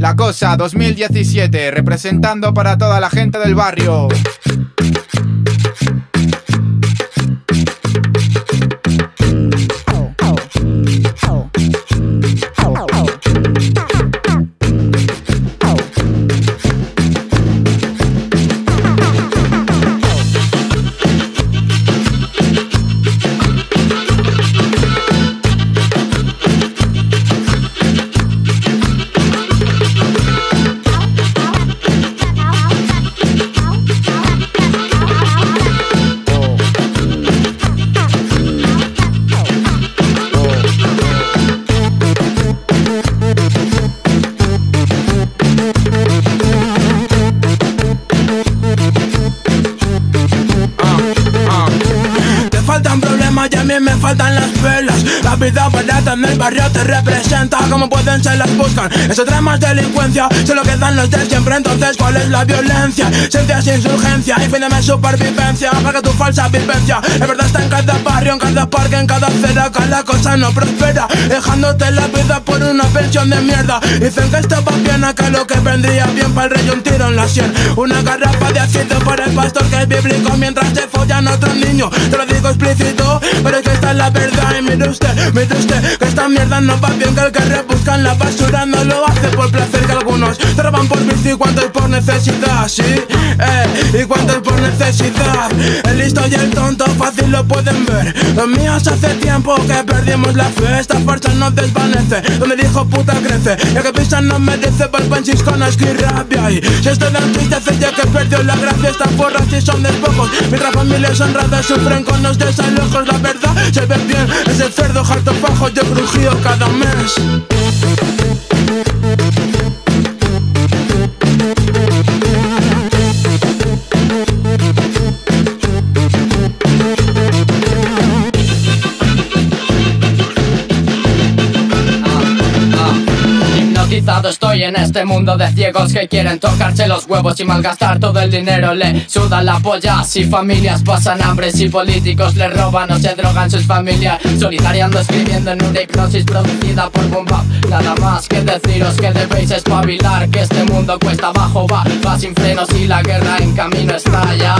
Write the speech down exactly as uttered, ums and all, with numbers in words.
La Cosa dos mil diecisiete, representando para toda la gente del barrio. Y a mí me faltan las velas. La vida barata en el barrio te representa. Como pueden se las buscan, eso trae más delincuencia. Se lo quedan los de siempre, entonces ¿cuál es la violencia? Sentías insurgencia y fin de mes supervivencia. Paga tu falsa vivencia. La verdad está en cada barrio, en cada parque, en cada acera. Cada cosa no prospera, dejándote la vida por una pensión de mierda. Dicen que estaba bien, acá lo que vendría bien para el rey un tiro en la sien. Una garrafa de ácido para el pastor que es bíblico mientras se follan a otro niño. Te lo digo explícito, pero es que esta es la verdad. Y mire usted, mire usted, que esta mierda no va bien. Que el que rebusca en la basura no lo hace por placer. Que algunos te roban por vicio y cuantos por necesidad, sí, eh, y cuantos por necesidad. El listo y el tonto fácil lo pueden ver. Los míos hace tiempo que perdimos la fe. Esta farsa nos desvanece, donde el hijo puta crece. Ya que pisan no merece, volpensis con asco y rabia. Y si esto dan tristeza ya que perdió la gracia. Estas porras si son de pocos, mientras familias honradas sufren con los desalojos. La verdad se ve bien, es el cerdo hartofajo, yo crujío cada mes. Estoy en este mundo de ciegos que quieren tocarse los huevos y malgastar todo el dinero. Le sudan la polla si familias pasan hambre, si políticos les roban o se drogan sus familias. Solitariando escribiendo en una hipnosis producida por Bombap. Nada más que deciros que debéis espabilar, que este mundo cuesta abajo va, va sin frenos y la guerra en camino está ya.